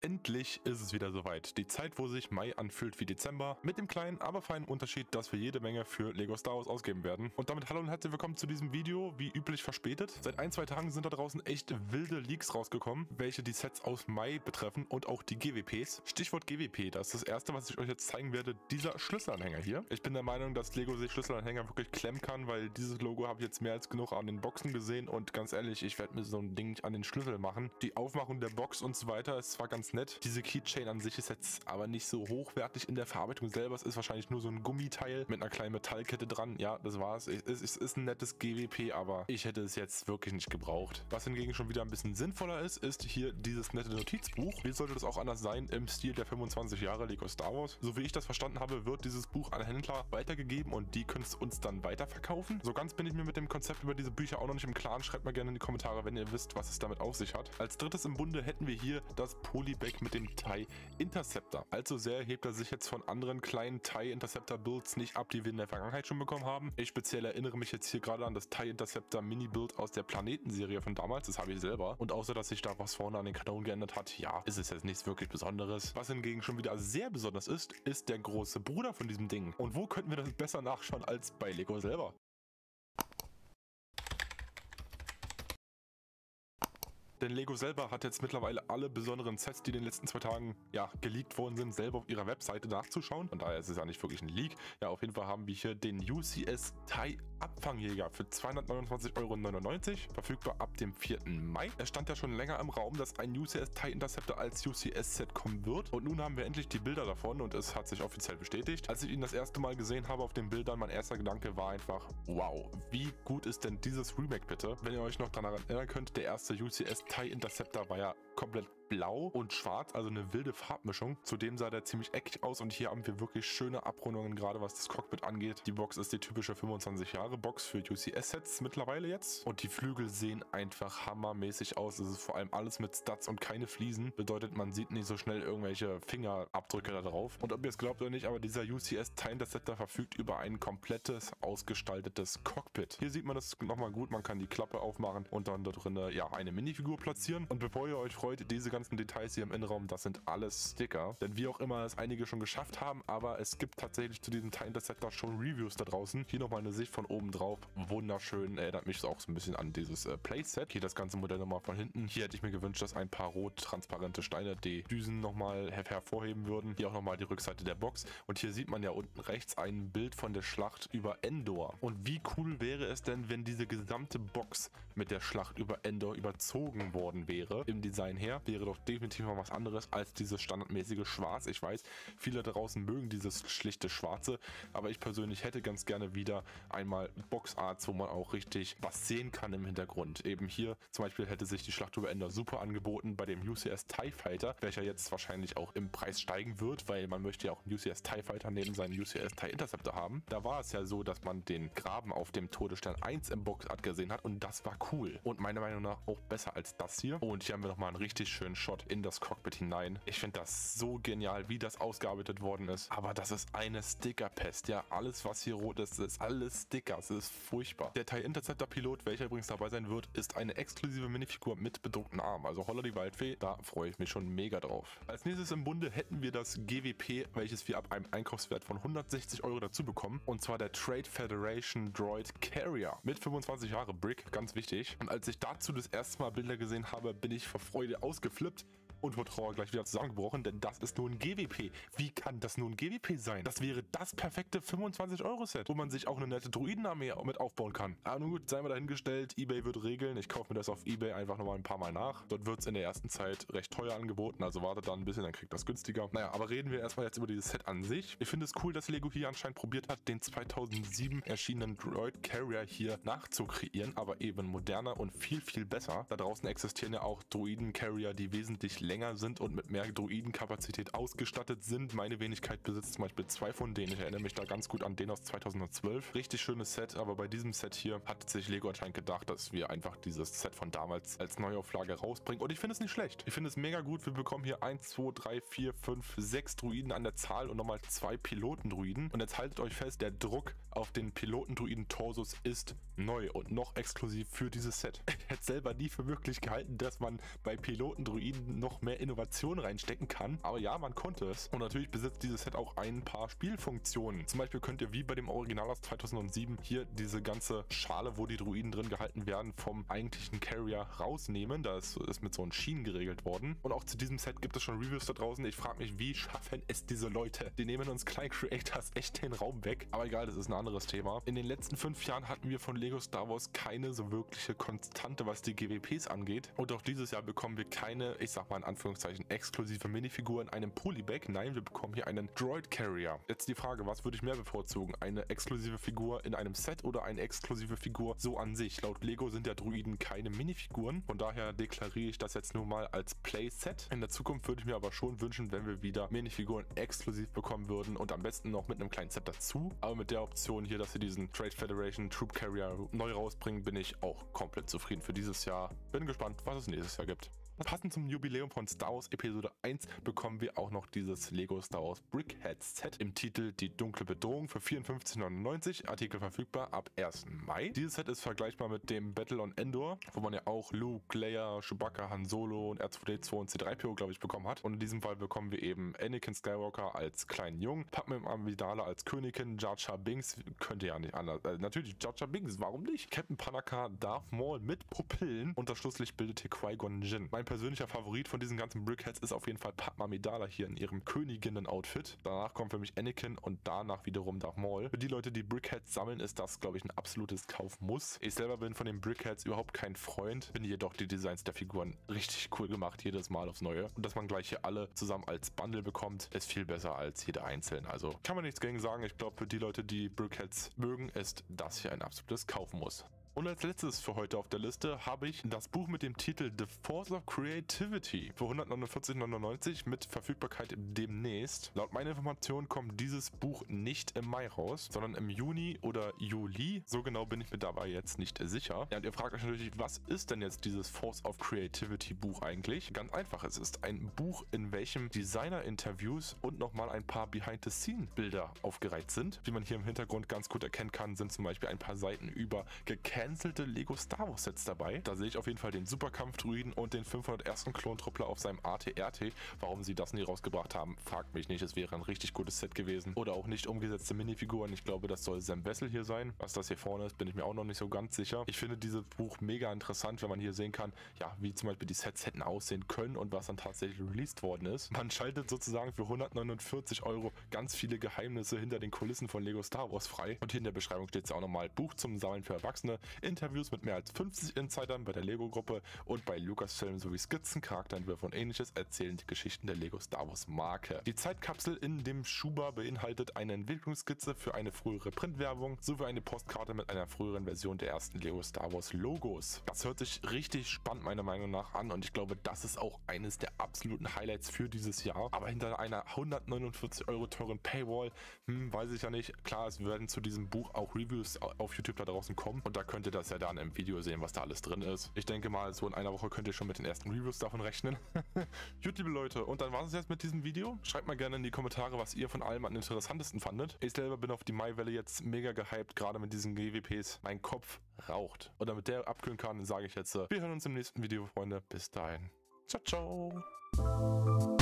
Endlich ist es wieder soweit. Die Zeit, wo sich Mai anfühlt wie Dezember, mit dem kleinen, aber feinen Unterschied, dass wir jede Menge für LEGO Star Wars ausgeben werden. Und damit hallo und herzlich willkommen zu diesem Video, wie üblich verspätet. Seit ein, zwei Tagen sind da draußen echt wilde Leaks rausgekommen, welche die Sets aus Mai betreffen und auch die GWPs. Stichwort GWP, das ist das erste, was ich euch jetzt zeigen werde, dieser Schlüsselanhänger hier. Ich bin der Meinung, dass LEGO sich Schlüsselanhänger wirklich klemmen kann, weil dieses Logo habe ich jetzt mehr als genug an den Boxen gesehen und ganz ehrlich, ich werde mir so ein Ding an den Schlüssel machen. Die Aufmachung der Box und so weiter ist zwar ganz nett. Diese Keychain an sich ist jetzt aber nicht so hochwertig in der Verarbeitung selber. Es ist wahrscheinlich nur so ein Gummiteil mit einer kleinen Metallkette dran. Ja, das war's. Es ist ein nettes GWP, aber ich hätte es jetzt wirklich nicht gebraucht. Was hingegen schon wieder ein bisschen sinnvoller ist, ist hier dieses nette Notizbuch. Wie sollte das auch anders sein im Stil der 25 Jahre LEGO Star Wars? So wie ich das verstanden habe, wird dieses Buch an Händler weitergegeben und die können es uns dann weiterverkaufen. So ganz bin ich mir mit dem Konzept über diese Bücher auch noch nicht im Klaren. Schreibt mal gerne in die Kommentare, wenn ihr wisst, was es damit auf sich hat. Als drittes im Bunde hätten wir hier das Poly Back mit dem TIE Interceptor. Allzu sehr hebt er sich jetzt von anderen kleinen TIE Interceptor Builds nicht ab, die wir in der Vergangenheit schon bekommen haben. Ich speziell erinnere mich jetzt hier gerade an das TIE Interceptor Mini Build aus der Planetenserie von damals, das habe ich selber. Und außer, dass sich da was vorne an den Kanonen geändert hat, ja, ist es jetzt nichts wirklich Besonderes. Was hingegen schon wieder sehr besonders ist, ist der große Bruder von diesem Ding. Und wo könnten wir das besser nachschauen als bei LEGO selber? Denn LEGO selber hat jetzt mittlerweile alle besonderen Sets, die in den letzten zwei Tagen ja geleakt worden sind, selber auf ihrer Webseite nachzuschauen. Von daher ist es ja nicht wirklich ein Leak. Ja, auf jeden Fall haben wir hier den UCS-TIE-Abfangjäger für 229,99 €, verfügbar ab dem 4. Mai. Es stand ja schon länger im Raum, dass ein UCS-TIE Interceptor als UCS-Set kommen wird. Und nun haben wir endlich die Bilder davon und es hat sich offiziell bestätigt. Als ich ihn das erste Mal gesehen habe auf den Bildern, mein erster Gedanke war einfach, wow, wie gut ist denn dieses Remake bitte? Wenn ihr euch noch daran erinnern könnt, der erste UCS-TIE Interceptor war ja komplett blau und schwarz, also eine wilde Farbmischung. Zudem sah der ziemlich eckig aus und hier haben wir wirklich schöne Abrundungen, gerade was das Cockpit angeht. Die Box ist die typische 25 Jahre Box für UCS-Sets mittlerweile jetzt. Und die Flügel sehen einfach hammermäßig aus. Es ist vor allem alles mit Studs und keine Fliesen. Bedeutet, man sieht nicht so schnell irgendwelche Fingerabdrücke da drauf. Und ob ihr es glaubt oder nicht, aber dieser UCS-TIE Interceptor verfügt über ein komplettes, ausgestaltetes Cockpit. Hier sieht man das nochmal gut. Man kann die Klappe aufmachen und dann da drin ja, eine Minifigur platzieren. Und bevor ihr euch freut, diese ganzen Details hier im Innenraum, das sind alles Sticker. Denn wie auch immer es einige schon geschafft haben, aber es gibt tatsächlich zu diesem TIE Interceptor schon Reviews da draußen. Hier nochmal eine Sicht von oben drauf. Wunderschön, erinnert mich auch so ein bisschen an dieses Playset. Hier das ganze Modell nochmal von hinten. Hier hätte ich mir gewünscht, dass ein paar rot-transparente Steine die Düsen nochmal hervorheben würden. Hier auch nochmal die Rückseite der Box. Und hier sieht man ja unten rechts ein Bild von der Schlacht über Endor. Und wie cool wäre es denn, wenn diese gesamte Box mit der Schlacht über Endor überzogen worden wäre? Im Design her wäre doch definitiv mal was anderes als dieses standardmäßige Schwarz. Ich weiß, viele da draußen mögen dieses schlichte Schwarze, aber ich persönlich hätte ganz gerne wieder einmal Boxarts, wo man auch richtig was sehen kann im Hintergrund. Eben hier zum Beispiel hätte sich die Schlacht über Endor super angeboten bei dem UCS TIE Fighter, welcher jetzt wahrscheinlich auch im Preis steigen wird, weil man möchte ja auch einen UCS TIE Fighter neben seinen UCS TIE Interceptor haben. Da war es ja so, dass man den Graben auf dem Todesstern 1 im Boxart gesehen hat und das war cool und meiner Meinung nach auch besser als das hier. Und hier haben wir nochmal einen richtig schönen Shot in das Cockpit hinein. Ich finde das so genial, wie das ausgearbeitet worden ist. Aber das ist eine Stickerpest. Ja, alles, was hier rot ist, ist alles Sticker. Es ist furchtbar. Der TIE Interceptor Pilot, welcher übrigens dabei sein wird, ist eine exklusive Minifigur mit bedruckten Armen. Also holla die Waldfee, da freue ich mich schon mega drauf. Als nächstes im Bunde hätten wir das GWP, welches wir ab einem Einkaufswert von 160 € dazu bekommen. Und zwar der Trade Federation Droid Carrier mit 25 Jahre Brick, ganz wichtig. Und als ich dazu das erste Mal Bilder gesehen habe, bin ich vor Freude ausgeflippt und vor Trauer gleich wieder zusammengebrochen, denn das ist nur ein GWP. Wie kann das nur ein GWP sein? Das wäre das perfekte 25-Euro-Set, wo man sich auch eine nette Druidenarmee mit aufbauen kann. Aber nun gut, seien wir dahingestellt, eBay wird regeln. Ich kaufe mir das auf eBay einfach nochmal ein paar Mal nach. Dort wird es in der ersten Zeit recht teuer angeboten, also wartet da ein bisschen, dann kriegt das günstiger. Naja, aber reden wir erstmal jetzt über dieses Set an sich. Ich finde es cool, dass LEGO hier anscheinend probiert hat, den 2007 erschienenen Droid Carrier hier nachzukreieren, aber eben moderner und viel, viel besser. Da draußen existieren ja auch Droiden Carrier, die wesentlich länger sind und mit mehr Droidenkapazität ausgestattet sind. Meine Wenigkeit besitzt zum Beispiel zwei von denen. Ich erinnere mich da ganz gut an den aus 2012. Richtig schönes Set, aber bei diesem Set hier hat sich LEGO anscheinend gedacht, dass wir einfach dieses Set von damals als Neuauflage rausbringen. Und ich finde es nicht schlecht. Ich finde es mega gut. Wir bekommen hier 1, 2, 3, 4, 5, 6 Droiden an der Zahl und nochmal 2 Pilotendroiden. Und jetzt haltet euch fest, der Druck auf den Pilotendroiden-Torsus ist neu und noch exklusiv für dieses Set. Ich hätte selber nie für möglich gehalten, dass man bei Pilotendroiden noch noch mehr Innovation reinstecken kann. Aber ja, man konnte es. Und natürlich besitzt dieses Set auch ein paar Spielfunktionen. Zum Beispiel könnt ihr wie bei dem Original aus 2007 hier diese ganze Schale, wo die Droiden drin gehalten werden, vom eigentlichen Carrier rausnehmen. Das ist mit so einem Schienen geregelt worden. Und auch zu diesem Set gibt es schon Reviews da draußen. Ich frage mich, wie schaffen es diese Leute? Die nehmen uns kleinen Creators echt den Raum weg. Aber egal, das ist ein anderes Thema. In den letzten 5 Jahren hatten wir von LEGO Star Wars keine so wirkliche Konstante, was die GWPs angeht. Und auch dieses Jahr bekommen wir keine, ich sag mal in Anführungszeichen, exklusive Minifigur in einem Polybag. Nein, wir bekommen hier einen Droid Carrier. Jetzt die Frage, was würde ich mehr bevorzugen? Eine exklusive Figur in einem Set oder eine exklusive Figur so an sich? Laut LEGO sind ja Droiden keine Minifiguren. Von daher deklariere ich das jetzt nur mal als Playset. In der Zukunft würde ich mir aber schon wünschen, wenn wir wieder Minifiguren exklusiv bekommen würden und am besten noch mit einem kleinen Set dazu. Aber mit der Option hier, dass sie diesen Trade Federation Troop Carrier neu rausbringen, bin ich auch komplett zufrieden für dieses Jahr. Bin gespannt, was es nächstes Jahr gibt. Passend zum Jubiläum von Star Wars Episode 1 bekommen wir auch noch dieses LEGO Star Wars Brickheads Set im Titel Die dunkle Bedrohung für 54,99 €, Artikel verfügbar ab 1. Mai. Dieses Set ist vergleichbar mit dem Battle on Endor, wo man ja auch Luke, Leia, Chewbacca, Han Solo und R2D2 und C3PO, glaube ich, bekommen hat. Und in diesem Fall bekommen wir eben Anakin Skywalker als kleinen Jungen, Padme Amidala als Königin, Jar Jar Binks, könnte ja nicht anders, natürlich Jar Jar Binks, warum nicht? Captain Panaka, Darth Maul mit Pupillen und das Schlusslicht bildet hier Qui-Gon Jinn. Mein persönlicher Favorit von diesen ganzen Brickheads ist auf jeden Fall Padme Amidala hier in ihrem Königinnen-Outfit. Danach kommt für mich Anakin und danach wiederum Darth Maul. Für die Leute, die Brickheads sammeln, ist das, glaube ich, ein absolutes Kaufmuss. Ich selber bin von den Brickheads überhaupt kein Freund, finde jedoch die Designs der Figuren richtig cool gemacht, jedes Mal aufs Neue. Und dass man gleich hier alle zusammen als Bundle bekommt, ist viel besser als jeder einzeln. Also kann man nichts gegen sagen. Ich glaube, für die Leute, die Brickheads mögen, ist das hier ein absolutes Kaufmuss. Und als letztes für heute auf der Liste habe ich das Buch mit dem Titel The Force of Creativity für 149,99 € mit Verfügbarkeit demnächst. Laut meiner Information kommt dieses Buch nicht im Mai raus, sondern im Juni oder Juli. So genau bin ich mir dabei jetzt nicht sicher. Ja, und ihr fragt euch natürlich, was ist denn jetzt dieses Force of Creativity Buch eigentlich? Ganz einfach, es ist ein Buch, in welchem Designer-Interviews und nochmal ein paar Behind-the-Scene-Bilder aufgereiht sind. Wie man hier im Hintergrund ganz gut erkennen kann, sind zum Beispiel ein paar Seiten über gecancelte Lego Star Wars Sets dabei. Da sehe ich auf jeden Fall den Superkampf-Druiden und den 501. Klon-Truppler auf seinem AT-RT. Warum sie das nie rausgebracht haben, fragt mich nicht. Es wäre ein richtig gutes Set gewesen. Oder auch nicht umgesetzte Minifiguren. Ich glaube, das soll Sam Wessel hier sein. Was das hier vorne ist, bin ich mir auch noch nicht so ganz sicher. Ich finde dieses Buch mega interessant, wenn man hier sehen kann, ja, wie zum Beispiel die Sets hätten aussehen können und was dann tatsächlich released worden ist. Man schaltet sozusagen für 149 € ganz viele Geheimnisse hinter den Kulissen von Lego Star Wars frei. Und hier in der Beschreibung steht es ja auch nochmal: Buch zum Sammeln für Erwachsene, Interviews mit mehr als 50 Insidern bei der Lego-Gruppe und bei Lucasfilm sowie Skizzen, Charakterentwürfe und ähnliches erzählen die Geschichten der Lego Star Wars Marke. Die Zeitkapsel in dem Schuber beinhaltet eine Entwicklungsskizze für eine frühere Printwerbung sowie eine Postkarte mit einer früheren Version der ersten Lego Star Wars Logos. Das hört sich richtig spannend meiner Meinung nach an und ich glaube, das ist auch eines der absoluten Highlights für dieses Jahr. Aber hinter einer 149 € teuren Paywall, weiß ich ja nicht. Klar, es werden zu diesem Buch auch Reviews auf YouTube da draußen kommen und da könnt ihr das ja dann im Video sehen, was da alles drin ist. Ich denke mal, so in einer Woche könnt ihr schon mit den ersten Reviews davon rechnen. Gut, liebe Leute, und dann war es jetzt mit diesem Video. Schreibt mal gerne in die Kommentare, was ihr von allem am interessantesten fandet. Ich selber bin auf die Maiwelle jetzt mega gehypt, gerade mit diesen GWPs. Mein Kopf raucht. Und damit der abkühlen kann, sage ich jetzt, wir hören uns im nächsten Video, Freunde. Bis dahin. Ciao, ciao.